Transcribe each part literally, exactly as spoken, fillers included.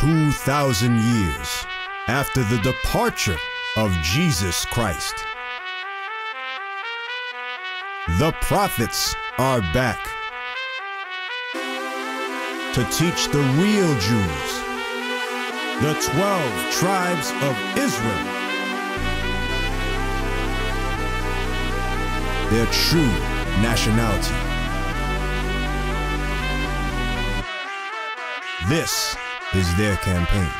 two thousand years after the departure of Jesus Christ. The prophets are back to teach the real Jews, the twelve tribes of Israel, their true nationality. This is their campaign.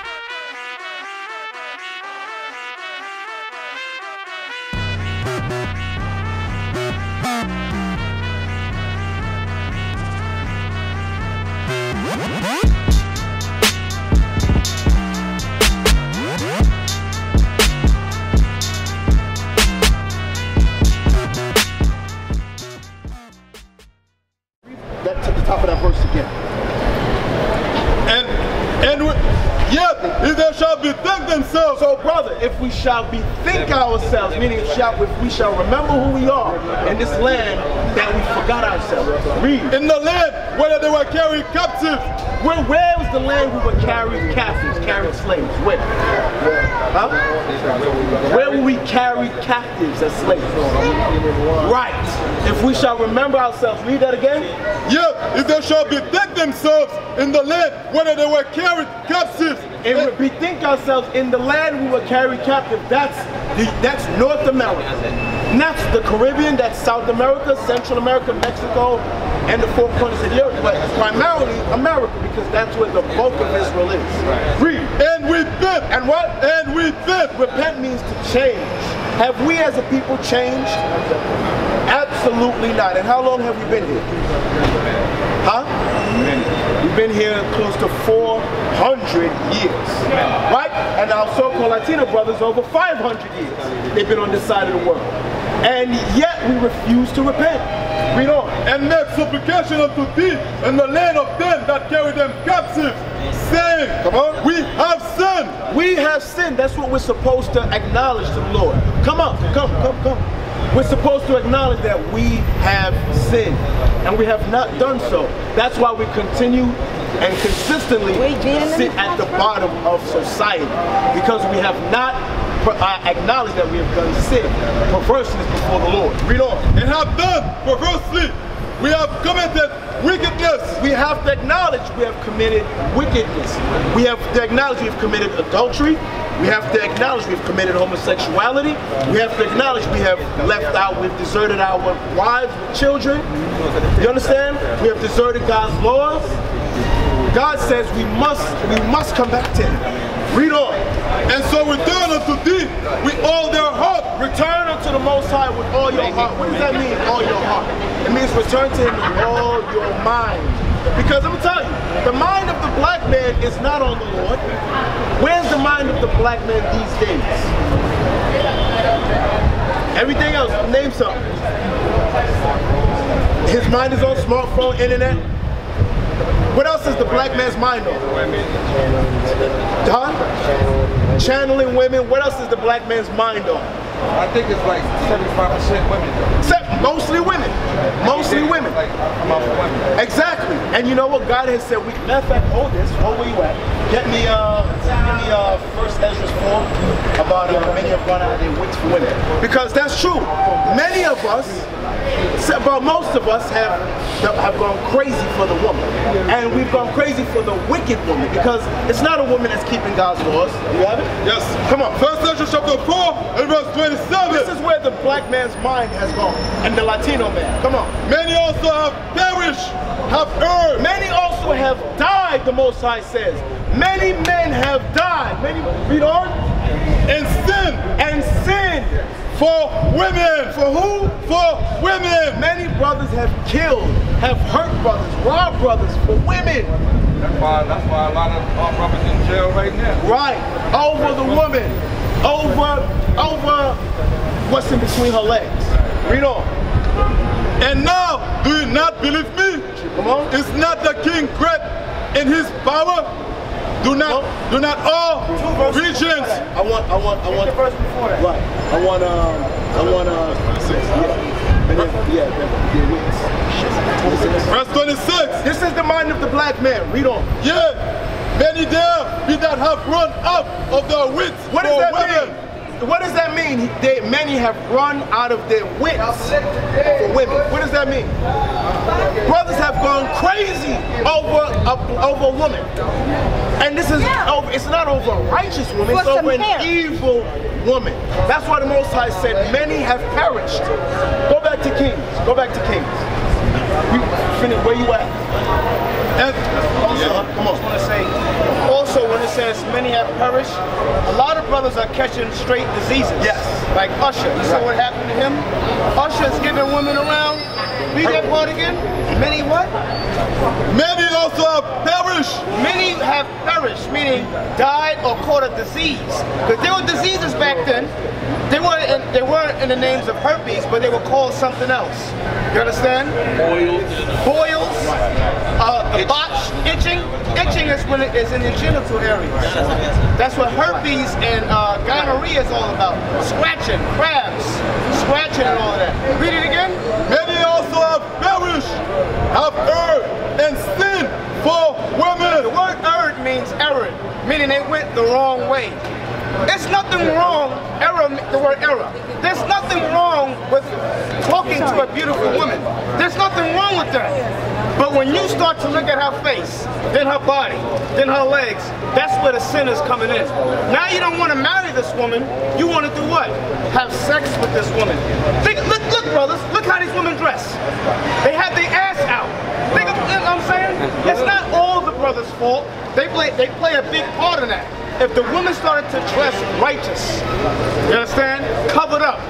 Shall bethink ourselves, meaning shall, we shall remember who we are in this land that we forgot ourselves. Read. In the land where they were carried captive. Where, where was the land we were carried captives, carried slaves? Where? Huh? Where were we carried captives as slaves? Right. If we shall remember ourselves, read that again. Yep. If they shall bethink themselves in the land where they were carried captives. And we bethink ourselves in the land we were carried captive. That's the, that's North America. Not the Caribbean, that's South America, Central America, Mexico, and the four corners of the earth. But primarily America, because that's where the bulk of Israel is. Read. And repent. And what? And repent. Repent means to change. Have we as a people changed? Absolutely not. And how long have we been here? Huh? We've been here close to four hundred years, right? And our so-called Latino brothers over five hundred years. They've been on this side of the world. And yet we refuse to repent. Read on. And make supplication unto thee in the land of them that carry them captive, saying, come on, we have sinned. We have sinned. That's what we're supposed to acknowledge to the Lord. Come on, come, come, come. We're supposed to acknowledge that we have sinned, and we have not done so. That's why we continue and consistently sit at the bottom of society, because we have not acknowledged that we have done sin, perverseness before the Lord. Read on. And have done perversely. We have committed wickedness. We have to acknowledge we have committed wickedness. We have to acknowledge we have committed adultery. We have to acknowledge we've committed homosexuality. We have to acknowledge we have left out, we've deserted our wives, children. You understand? We have deserted God's laws. God says we must, we must come back to Him. Read on. And so return unto thee with all their heart. Return unto the Most High with all your heart. What does that mean, all your heart? It means return to Him with all your mind. Because I'm going to tell you, the mind of the black man is not on the Lord. Where's the mind of the black man these days? Everything else, name something. His mind is on smartphone, internet. What else is the black man's mind on? Huh? Channeling women. What else is the black man's mind on? I think it's like seventy-five percent women. Except mostly women. Mostly women. Like, I'm out for women. Exactly. And you know what? God has said, we, matter of fact, hold this. Hold where you at. Get me, uh, get me uh, First Ezra's form about uh, many have run out of their wits for women. Because that's true. Many of us, well, most of us have, have gone crazy for the woman. And we've gone crazy for the wicked woman. Because it's not a woman that's keeping God's laws. You have it? Yes. Come on. First Ezra chapter four and verse twenty. This is where the black man's mind has gone, and the Latino man. Come on. Many also have perished, have erred. Many also have died, the Most High says. Many men have died. Many, read on. And sinned. And sinned. For women. For who? For women. Many brothers have killed, have hurt brothers, robbed brothers for women. That's why, that's why a lot of our brothers in jail right now. Right. Over the woman. Over, over what's in between her legs. Read on. And now, do you not believe me? Come on. Is not the king great in his power? Do not, no. do not all regions. I want, I want, I want. The verse before that. Right. I want, uh, I want, uh, yeah. And then, yeah, then, yeah. Verse twenty-six. This is the mind of the black man. Read on. Yeah. Many there be that have run out of their wits. What does that women. mean? What does that mean? They, many have run out of their wits for women. What does that mean? Brothers have gone crazy over over women, and this is yeah. over, it's not over a righteous woman, it's over an hair. evil woman. That's why the Most High said, "Many have perished." Go back to Kings. Go back to Kings. You, finish, where you at? And also, yeah. come on. I just want to say, also when it says many have perished, a lot of brothers are catching straight diseases. Yes. Like Usher. You saw right. what happened to him? Usher's giving women around. Read that part again. Many what? Many also have perished. Many have perished, meaning died or caught a disease. Because there were diseases back then. They weren't, in, they weren't in the names of herpes, but they were called something else. You understand? Boils. Boils. Uh, the botch, itching. Itching is when it is in the genital area. That's what herpes and uh, gonorrhea is all about. Scratching, crabs, scratching and all of that. Read it again. Many also have perished, have erred, and sinned for women. The word erred means error, meaning they went the wrong way. There's nothing wrong, error, the word error. There's nothing wrong with talking to a beautiful woman. There's nothing wrong with that. But when you start to look at her face, then her body, then her legs, that's where the sin is coming in. Now you don't want to marry this woman. You want to do what? Have sex with this woman. Think, look, look, brothers, look how these women dress. They have their ass out. Think of, you know what I'm saying? It's not all the brothers' fault. They play, they play a big part in that. If the women started to dress righteous, you understand, covered up,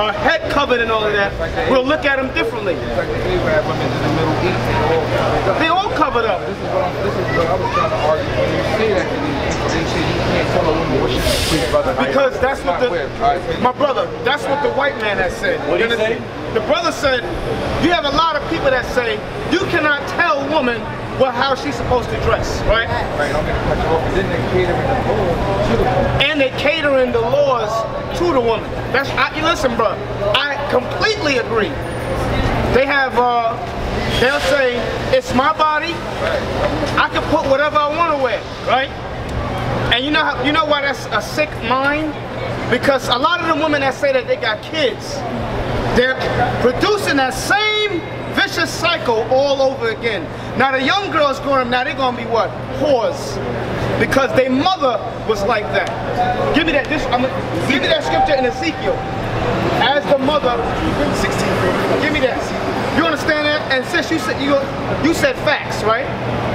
our head covered and all of that, we'll look at them differently. They all covered up. This is what I was trying to argue. When you say that to these people, they say you can't tell a woman what she should do. Because that's what the, my brother, that's what the white man has said. What did he say? The brother said, you have a lot of people that say, you cannot tell a woman well, how she's supposed to dress, right? Right. I'm gonna cut you off. Then they catering the laws to the woman. And they catering the laws to the woman. That's I, listen, bro. I completely agree. They have. Uh, they'll say it's my body. I can put whatever I want to wear, right? And you know how, you know why that's a sick mind? Because a lot of the women that say that they got kids, they're producing that same vicious cycle all over again. Now the young girls growing up now, they're gonna be what? Whores. Because their mother was like that. Give me that this I'm give me that scripture in Ezekiel. As the mother sixteen. Give me that. You understand that? And since you said you you said facts, right?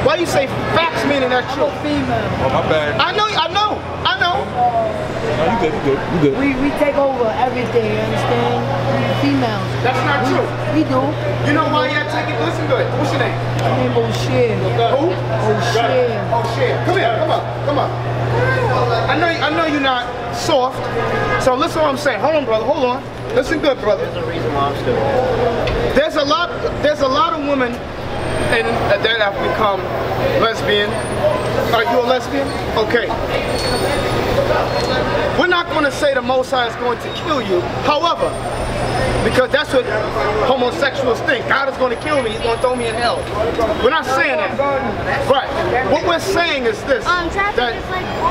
Why you say facts meaning that's true? Oh, my bad. I know, I know, I know. No, you good, you good, you good. We, we take over everything, you understand? We're females. That's not we, true. We do. You know why y'all take it? Listen to it. What's your name? My name is O'Shea. Who? O'Shea. O'Shea. Come here, come on, come on. I know, I know you're not soft, so listen to what I'm saying. Hold on, brother, hold on. Listen good, brother. There's a reason why I'm still here. There's a lot, there's a lot of women and that have become lesbian. Are you a lesbian? Okay. We're not going to say the Most High is going to kill you. However, because that's what homosexuals think. God is going to kill me. He's going to throw me in hell. We're not saying that. Right. What we're saying is this. That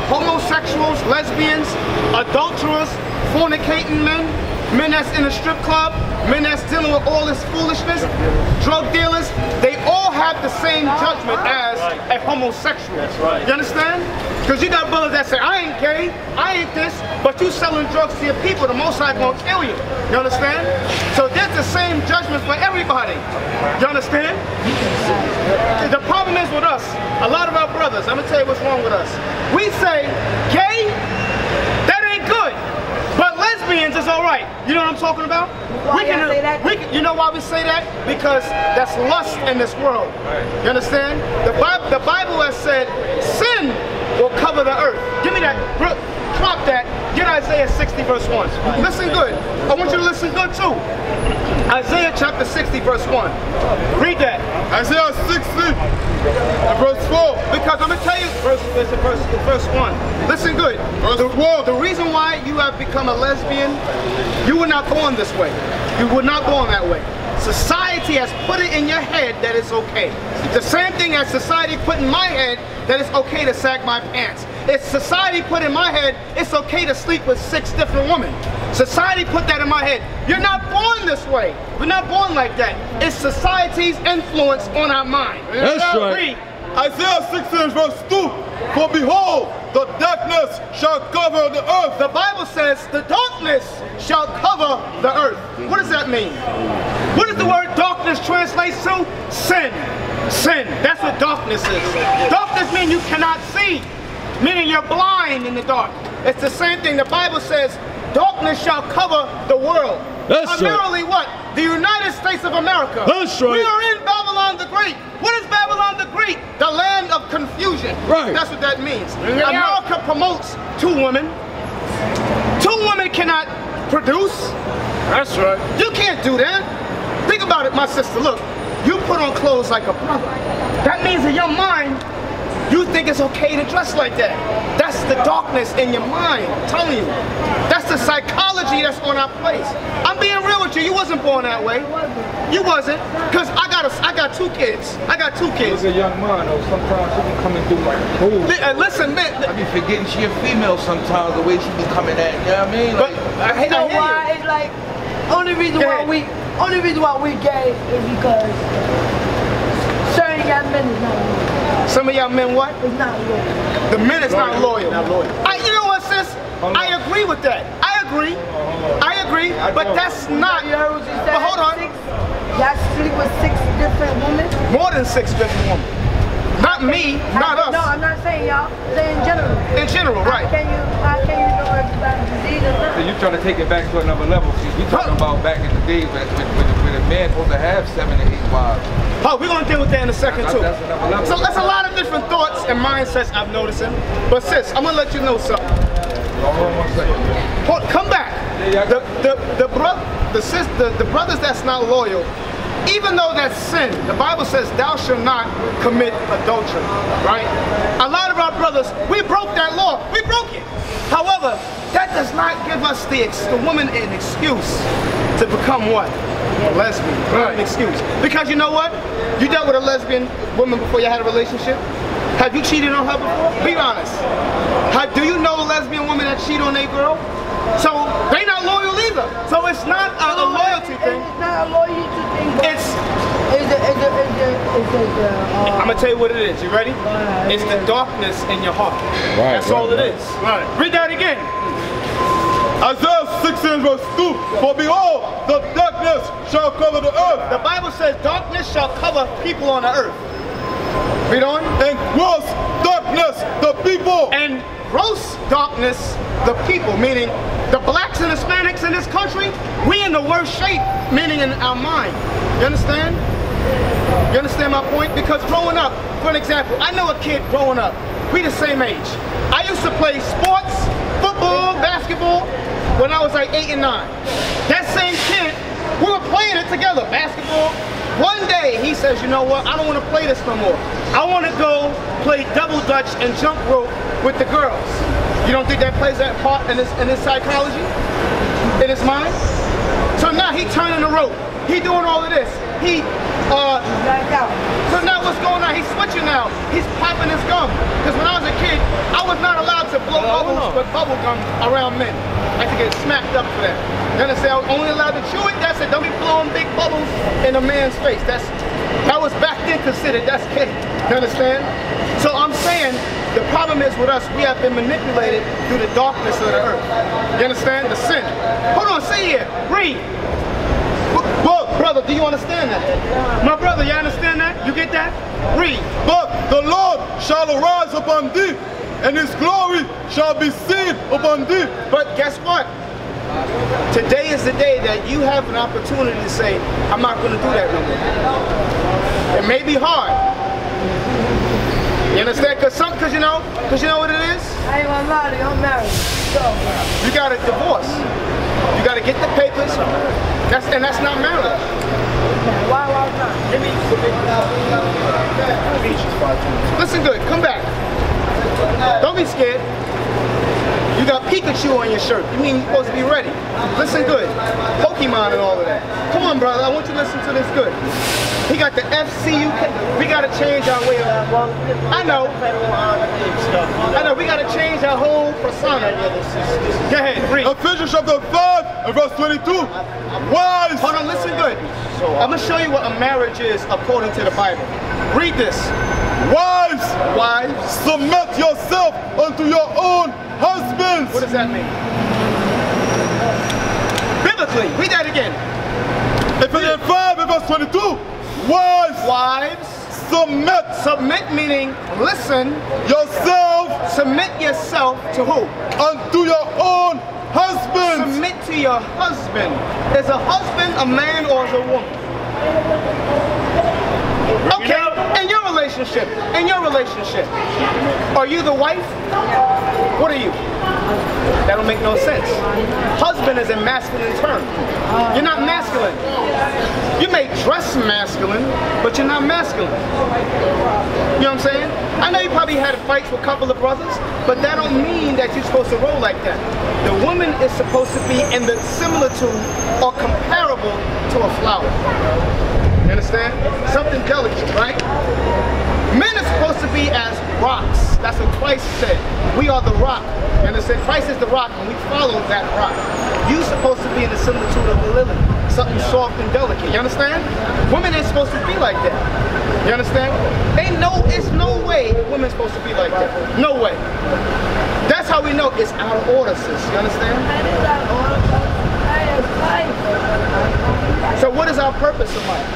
homosexuals, lesbians, adulterers, fornicating men, men that's in a strip club, men that's dealing with all this foolishness, drug dealers, they all have the same judgment as a homosexual. That's right. You understand? Because you got brothers that say, I ain't gay, I ain't this, but you selling drugs to your people, the Most High gonna kill you. You understand? So there's the same judgment for everybody. You understand? The problem is with us, a lot of our brothers, I'm gonna tell you what's wrong with us. We say, gay, that ain't good. But lesbians is all right. You know what I'm talking about? Why we can, say that? We can, you know why we say that? Because that's lust in this world. You understand? The Bible, the Bible has said, sin will cover the earth. Give me that. Drop that. Get Isaiah sixty verse one. Listen good. I want you to listen good too. Isaiah chapter sixty verse one. Read that. Isaiah sixty. Verse four, because I'm going to tell you, verse, verse, verse one, listen good. Verse the, four. The reason why you have become a lesbian, you were not born this way. You were not born that way. Society society has put it in your head that it's okay. It's the same thing as society put in my head that it's okay to sag my pants. It's society put in my head it's okay to sleep with six different women. Society put that in my head. You're not born this way. We're not born like that. It's society's influence on our mind. That's right. Isaiah sixteen verse two, for behold, the darkness shall cover the earth. The Bible says the darkness shall cover the earth. What does that mean? What does the word darkness translate to? Sin. Sin. That's what darkness is. Darkness means you cannot see, meaning you're blind in the dark. It's the same thing. The Bible says darkness shall cover the world. That's primarily right. What? The United States of America. That's right. We are in Babylon the Great. What is Babylon the Great? The land of confusion. Right. That's what that means. Yeah. America promotes two women. Two women cannot produce. That's right. You can't do that. Think about it, my sister. Look, you put on clothes like a brother. That means in your mind, you think it's okay to dress like that. That's the darkness in your mind, I'm telling you. That's the psychology that's on our place. I'm being real with you, you wasn't born that way. You wasn't, because I got a, I got two kids. I got two kids. You're a young man, though, sometimes she can come and do like a fool. Listen, man. I be forgetting she a female sometimes, the way she be coming at, you know what I mean? Like, but, I, you know I why? You. It's like, only reason why we, only reason why we gay is because certain young men is not gay. Some of y'all men what? It's not loyal. The men is not loyal. Not loyal. I, you know what, sis? I agree with that. I agree. I agree. But that's not. But hold on. Y'all sleep with six different women? More than six different women. Not me. Not us. No, I'm not saying y'all. Saying in general. In general, right? How can you? How can you know if you have a disease or something? So you trying to take it back to another level? See, we talking about back in the days when when a man supposed to have seven to eight wives. Oh, we're going to deal with that in a second, too. So that's a lot of different thoughts and mindsets I'm noticing. But sis, I'm going to let you know something. Hold, come back. The, the, the, bro the, sis the, the brothers that's not loyal, even though that's sin, the Bible says, thou shalt not commit adultery, right? A lot of our brothers, we broke that law. We broke it. However, that does not give us the, ex the woman an excuse to become what? A lesbian, right. An excuse. Because you know what? You dealt with a lesbian woman before you had a relationship? Have you cheated on her before? Be honest. How, do you know a lesbian woman that cheat on a girl? So they not loyal either. So it's not a, a loyalty thing. It's not a loyalty thing. It's, it's, the, it's, the, it's, the, it's the, uh, I'm going to tell you what it is. You ready? Uh, it's yeah. the darkness in your heart. Right, That's right, all it right. is. Right. Read that again. Isaiah sixteen verse two, for behold, the darkness shall cover the earth. The Bible says darkness shall cover people on the earth. Read on. And gross darkness, the people. And gross darkness, the people, meaning the blacks and Hispanics in this country, we in the worst shape, meaning in our mind. You understand? You understand my point? Because growing up, for an example, I know a kid growing up, we the same age. I used to play sports, football, basketball, when I was like eight and nine. That same kid, we were playing it together, basketball. One day, he says, you know what, I don't want to play this no more. I want to go play double dutch and jump rope with the girls. You don't think that plays that part in his, in his psychology? In his mind? So now he turning the rope. He doing all of this. He, uh, so now what's going on? He's switching now. He's popping his gum. Because when I was a kid, I was not allowed to blow bubbles with bubble gum around men. I had to get smacked up for that. Then I said I was only allowed to chew it. That's it. Don't be blowing big bubbles in a man's face. That's that was back then considered. That's kidding. You understand? So I'm saying the problem is with us. We have been manipulated through the darkness of the earth. You understand the sin? Hold on. Say here. Read. But brother, do you understand that? My brother, you understand that? You get that? Read. But the Lord shall arise upon thee, and his glory shall be seen upon thee. But guess what? Today is the day that you have an opportunity to say, I'm not going to do that no more. It may be hard. You understand? Because some, because you know, because you know what it is? I ain't gonna lie to you, I'm married. So. You got a divorce. You got to get the papers. That's, and that's not marriage. Why, why not? Listen good, come back. Don't be scared. You got Pikachu on your shirt. You mean you're supposed to be ready. Listen good. Pokemon and all of that. Come on, brother. I want you to listen to this good. He got the F C U. We got to change our way of life. I know. I know. We got to change our whole persona. Go ahead. Read. Ephesians chapter five and verse twenty-two. Wise. Hold on. Listen good. I'm going to show you what a marriage is according to the Bible. Read this. Wives. Wives. Submit yourself unto your own husbands. What does that mean? Biblically. Read that again. Ephesians five and verse twenty-two. Wives. Wives. Submit. Submit meaning listen. Yourself. Submit yourself to who? Unto your own husbands. Submit to your husband. Is a husband a man or is a woman? Okay. And your relationship. And your relationship. Are you the wife? What are you? That don't make no sense. Husband is a masculine term. You're not masculine. You may dress masculine, but you're not masculine. You know what I'm saying? I know you probably had fights with a couple of brothers, but that don't mean that you're supposed to roll like that. The woman is supposed to be in the similar to or comparable to a flower. You understand? Something delicate, right? Men are supposed to be as rocks. That's what Christ said. We are the rock. You understand? Christ is the rock, and we follow that rock. You're supposed to be in the similitude of the lily, something soft and delicate. You understand? Women ain't supposed to be like that. You understand? Ain't no, it's no way women's supposed to be like that. No way. That's how we know it's out of order, sis. You understand? So what is our purpose in life?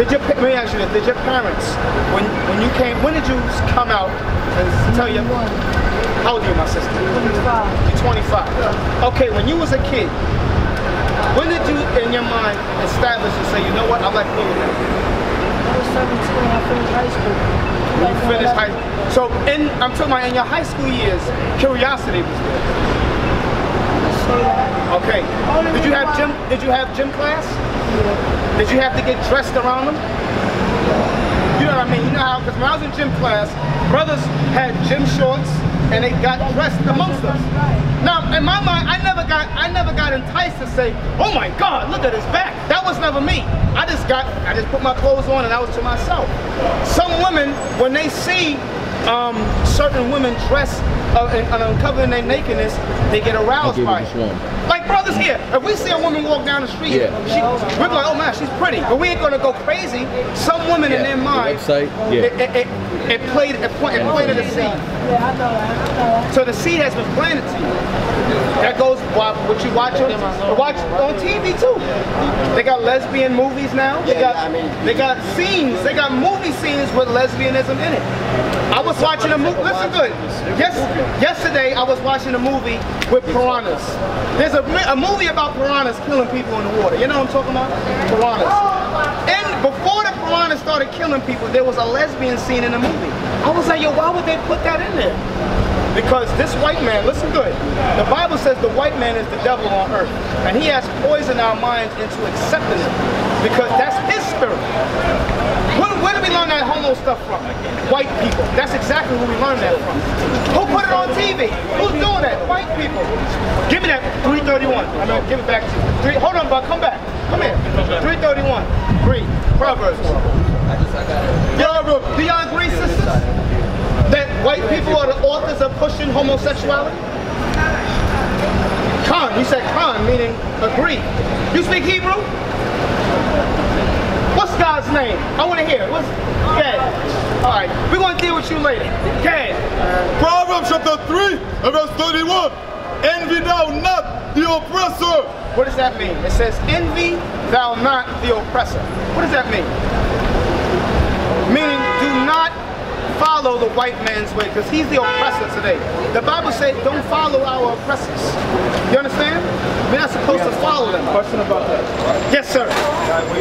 Did your, let me ask you this, did your parents, when, when you came, when did you come out and tell your, how old are you, my sister? twenty-five. You're twenty-five. Okay, when you was a kid, when did you, in your mind, establish and say, you know what, I like being now? I was seventeen, I finished high school. You finished high school. So, in, I'm talking about in your high school years, curiosity was there. Okay. Did you have gym, did you have gym class? Did you have to get dressed around them? You know what I mean? You know how, because when I was in gym class, brothers had gym shorts and they got dressed amongst us. Now, in my mind, I never got I never got enticed to say, oh my God, look at his back. That was never me. I just got, I just put my clothes on and I was to myself. Some women, when they see um, certain women dressed uh, and, and uncovering their nakedness, they get aroused by it. Like brothers here, if we see a woman walk down the street, yeah. she, we're like, oh man, she's pretty, but we ain't gonna go crazy. Some women yeah. in their mind, the yeah. it, it, it, it played, it, it planted a seed. So the seed has been planted to you. That goes what you watch on, watch on T V too. They got lesbian movies now. They got, they got scenes, they got movie scenes with lesbianism in it. I was watching a movie, listen good. Yes, yesterday I was watching a movie with piranhas. There's a, a movie about piranhas killing people in the water. You know what I'm talking about? Piranhas. And before the piranhas started killing people, there was a lesbian scene in the movie. I was like, yo, why would they put that in there? Because this white man, listen good, the Bible says the white man is the devil on earth. And he has poisoned our minds into accepting it. Because that's his spirit. Where, where do we learn that homo stuff from? White people. That's exactly who we learned that from. Who put it on T V? Who's doing that? White people. Give me that three thirty-one. I'm going to give it back to you. Three, hold on, bud. Come back. Come here. three thirty-one. Read. Proverbs. Proverbs. Do y'all agree, sisters? That white people are the authors of pushing homosexuality? Con, you said con, meaning agree. You speak Hebrew? What's God's name? I want to hear it. What's Gad? Alright, we're going to deal with you later. Gad. Proverbs chapter three and verse thirty-one. Envy thou not the oppressor. What does that mean? It says, envy thou not the oppressor. What does that mean? Meaning, do not follow the white man's way, because he's the oppressor today. The Bible said, don't follow our oppressors. You understand? We're not supposed to follow them. Question about that. Yes, sir.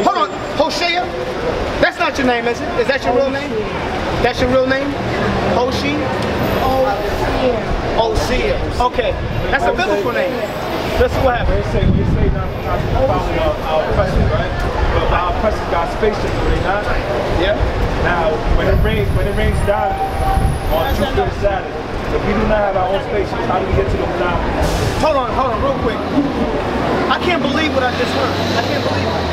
Hold on, Hosea? That's not your name, is it? Is that your real name? That's your real name? Hoshi? Hosea. Okay, that's a biblical name. This is what happened. You say not to follow our oppressors, right? But our oppressors got spaceships, do they not? Yeah. Now, when it rains, when it rains down on Jupiter and Saturn, If we do not have our own spaces, how do we get to the monopoly? Hold on, hold on, real quick. I can't believe what I just heard. I can't believe it.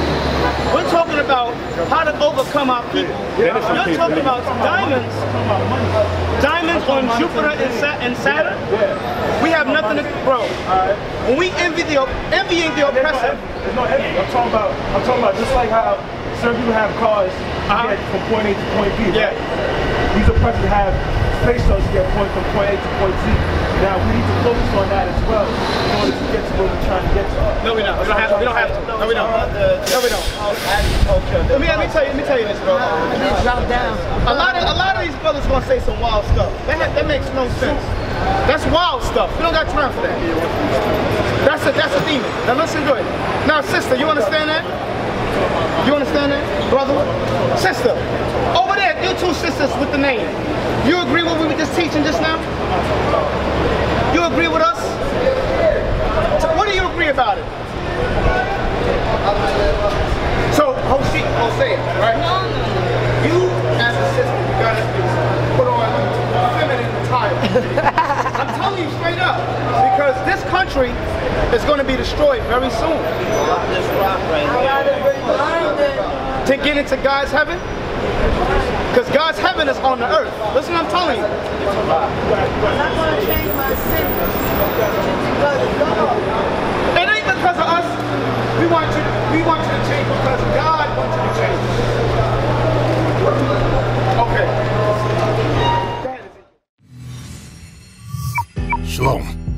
We're talking about how to overcome our people. Yeah, you're talking people. about diamonds, diamonds on Jupiter and, Sa and Saturn. Yeah. We have nothing to, bro. Right. When we envy the envying the oppressor. There's no envy. I'm talking about. I'm talking about just like how certain people have cars uh-huh. to get from point A to point B. Yeah. Right? These oppressors have space shows to get point from point A to point Z. Now we need to focus on that as well in order to get to where we're trying to get to. No, we don't. We don't have to. We don't have to. No, we don't. No, we don't. Let me, let me tell you. Let me tell you this, bro. Drop down. A lot of a lot of these brothers gonna say some wild stuff. That that makes no sense. That's wild stuff. We don't got time for that. That's a that's a demon. Now listen to it. Now, sister, you understand that? You understand that, brother? Sister, over there, you two sisters with the name. You agree with what we were just teaching just now? You agree with us? So what do you agree about it? So, Hosea, Hosea, right? You, as a sister, you gotta put on feminine attire. I'm telling you straight up, because this country is gonna be destroyed very soon. To get into God's heaven? Because God's heaven is on the earth. Listen, I'm telling you. I'm not going to change my sin. It ain't because of us. We want you. We want you to change because God wants you to change. Okay. Shalom.